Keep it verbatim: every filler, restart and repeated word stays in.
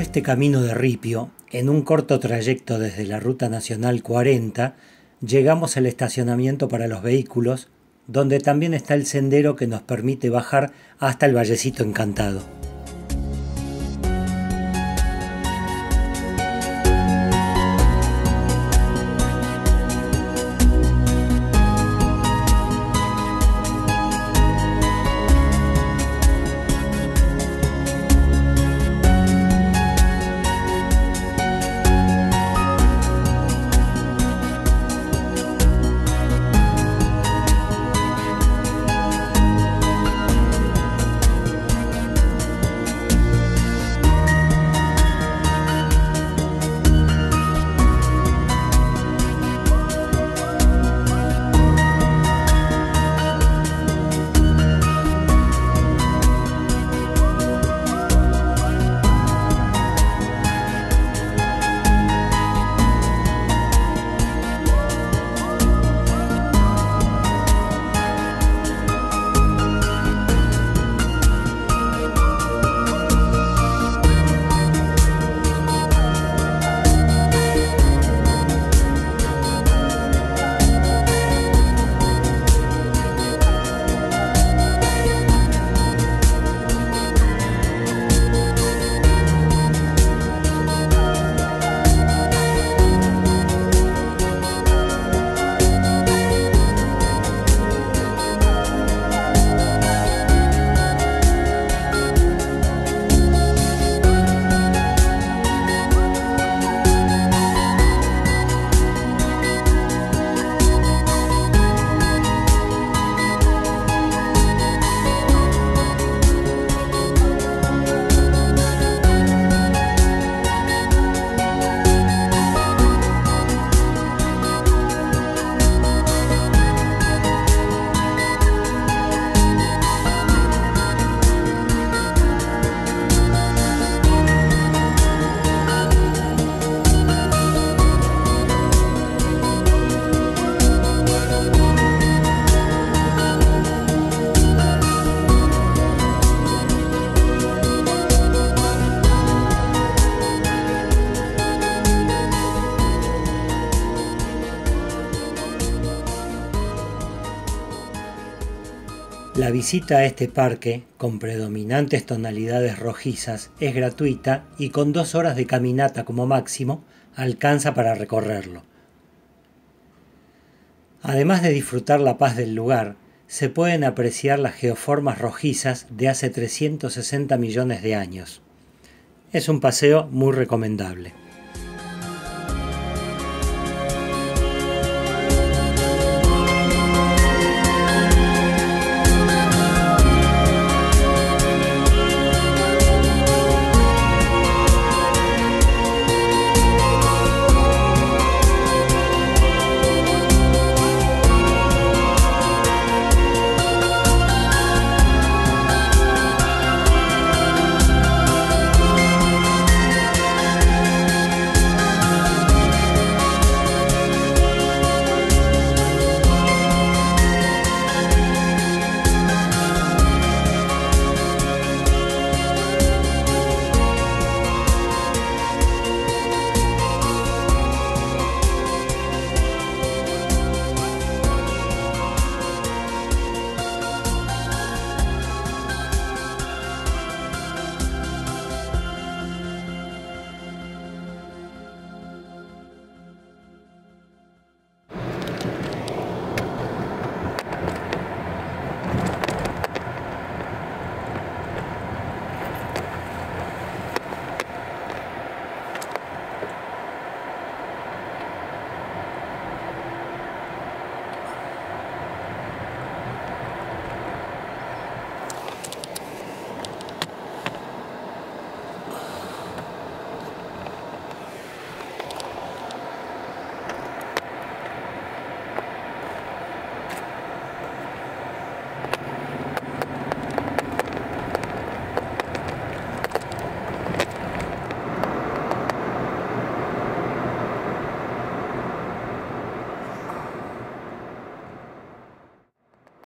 Por este camino de ripio, en un corto trayecto desde la Ruta Nacional cuarenta, llegamos al estacionamiento para los vehículos, donde también está el sendero que nos permite bajar hasta el Vallecito Encantado. La visita a este parque, con predominantes tonalidades rojizas, es gratuita y con dos horas de caminata como máximo alcanza para recorrerlo. Además de disfrutar la paz del lugar, se pueden apreciar las geoformas rojizas de hace trescientos sesenta millones de años. Es un paseo muy recomendable.